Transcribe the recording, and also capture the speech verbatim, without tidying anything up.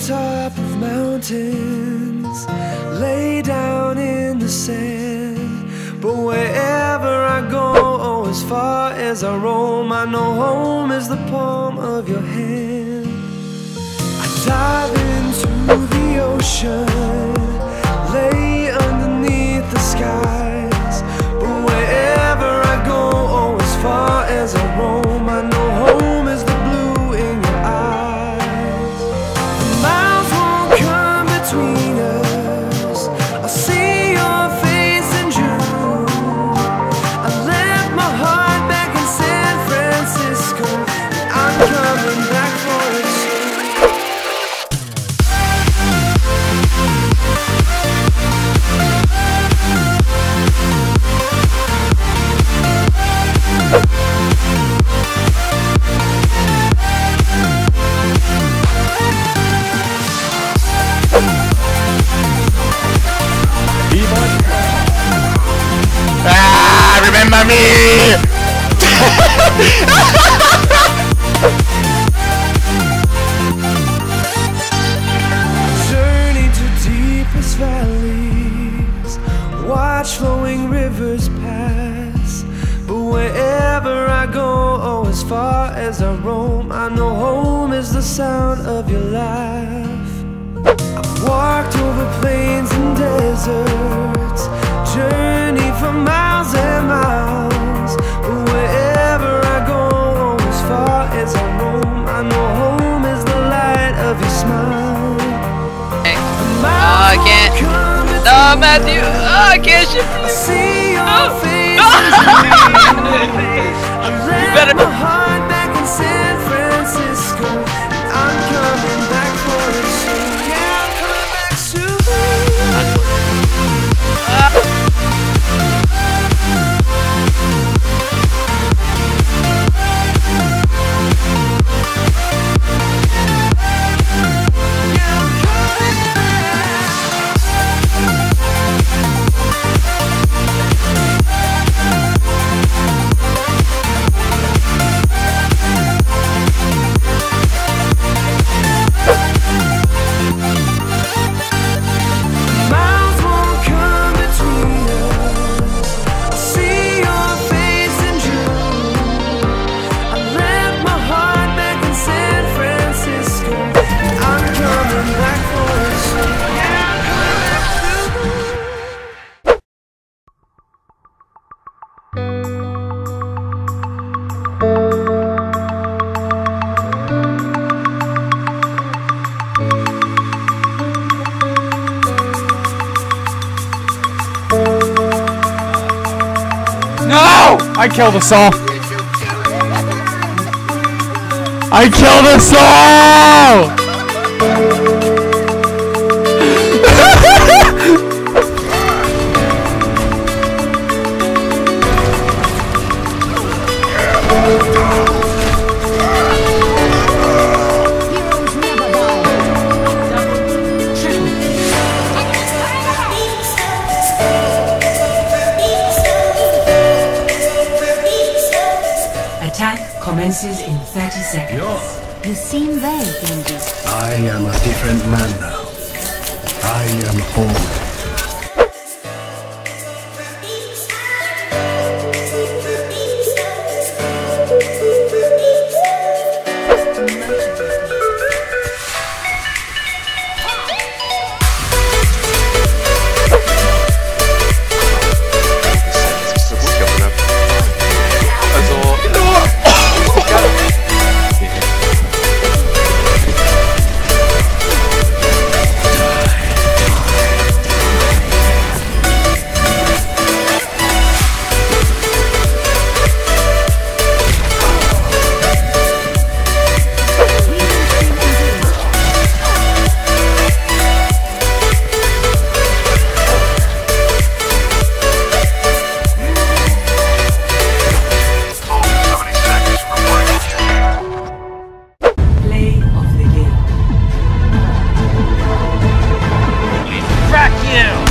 on top of mountains, lay down in the sand. But wherever I go, oh, as far as I roam, I know home is the palm of your hand. I dive into the ocean, lay underneath the skies. But wherever I go, oh, as far as I roam, I know home is the blue in your eyes. The miles won't come between us, I see your face in June. I left my heart back in San Francisco, and I'm coming back for it soon. Ah, remember me! Flowing rivers pass, but wherever I go, oh, as far as I roam, I know home is the sound of your laugh. I've walked over plains and deserts, journeyed for miles and miles, but wherever I go, oh, as far as I roam, I know home is the light of your smile. Oh, I can't. Oh, Matthew! Oh, I can't shoot you! I see your oh. face. You better my heart back in San Francisco. I'm coming back for the soon. Yeah, I'm coming back soon. I killed us all. I killed us all. Attack commences in thirty seconds. You're... You seem very dangerous. I am a different man now. I am home. You